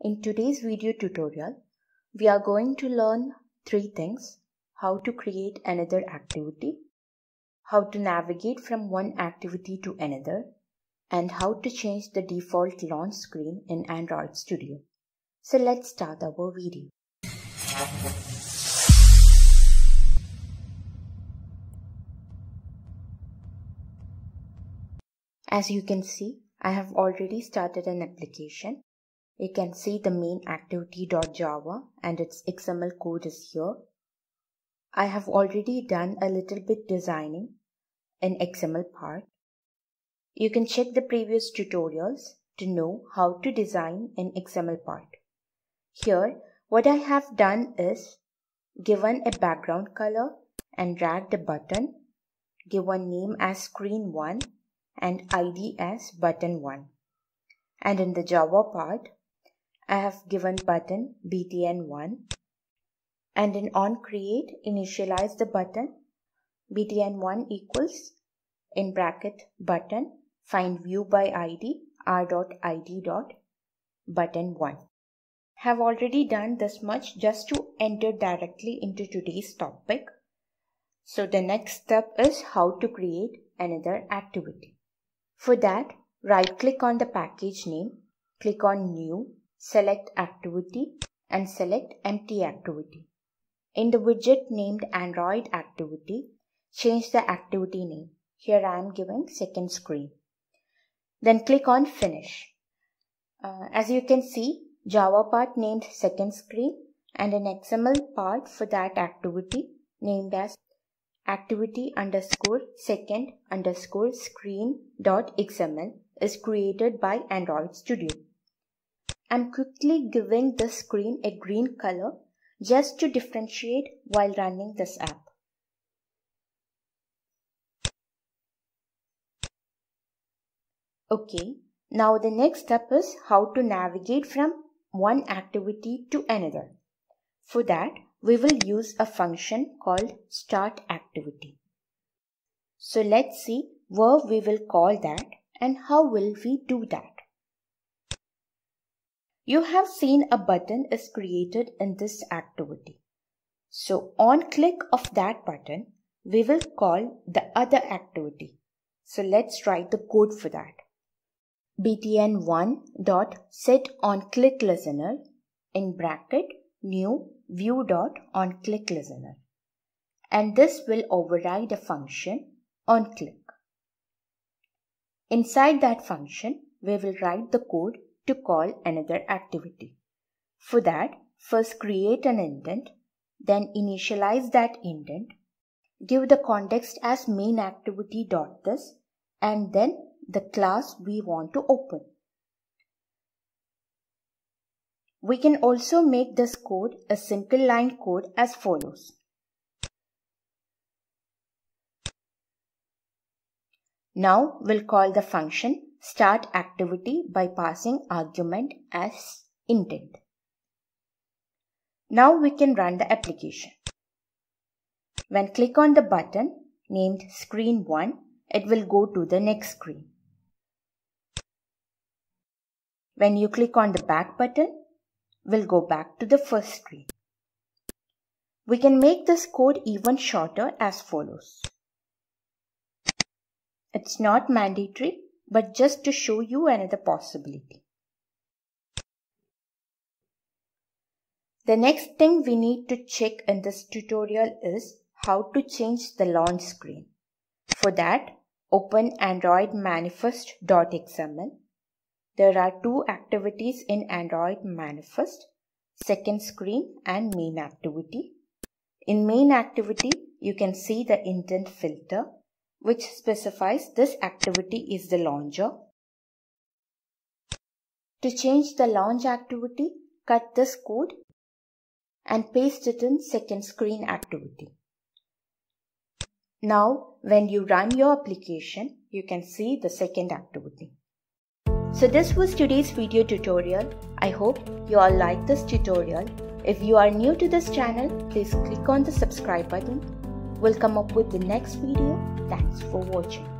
In today's video tutorial, we are going to learn three things: how to create another activity, how to navigate from one activity to another, and how to change the default launch screen in Android Studio. So let's start our video. As you can see, I have already started an application. You can see the main activity.java and its XML code is here. I have already done a little bit designing in XML part. You can check the previous tutorials to know how to design in XML part. Here, what I have done is given a background color and drag the button, given name as screen 1 and ID as button 1. And in the Java part, I have given button btn1, and in onCreate initialize the button btn1 equals in bracket button find view by id r.id.button1. Have already done this much just to enter directly into today's topic. So the next step is how to create another activity. For that, right click on the package name, click on new, select activity and select empty activity. In the widget named Android activity, change the activity name. Here I am giving second screen. Then click on finish. As you can see, Java part named second screen and an XML part for that activity named as activity_second_screen.xml is created by Android Studio. I'm quickly giving this screen a green color just to differentiate while running this app. Okay, now the next step is how to navigate from one activity to another. For that, we will use a function called start activity. So let's see where we will call that and how will we do that. You have seen a button is created in this activity. So on click of that button, we will call the other activity. So let's write the code for that. btn1.setOnClickListener in bracket new view.onClickListener, and this will override a function onClick. Inside that function, we will write the code to call another activity. For that, first create an intent, then initialize that intent, give the context as main activity.this, and then the class we want to open. We can also make this code a single line code as follows. Now we'll call the function start activity by passing argument as intent. Now we can run the application. When click on the button named screen 1, it will go to the next screen. When you click on the back button, we'll go back to the first screen. We can make this code even shorter as follows. It's not mandatory, but just to show you another possibility. The next thing we need to check in this tutorial is how to change the launch screen. For that, open AndroidManifest.xml. There are two activities in Android Manifest, second screen and main activity. In main activity, you can see the intent filter, which specifies this activity is the launcher. To change the launch activity, cut this code and paste it in second screen activity. Now, when you run your application, you can see the second activity. So this was today's video tutorial. I hope you all like this tutorial. If you are new to this channel, please click on the subscribe button. We'll come up with the next video. Thanks for watching.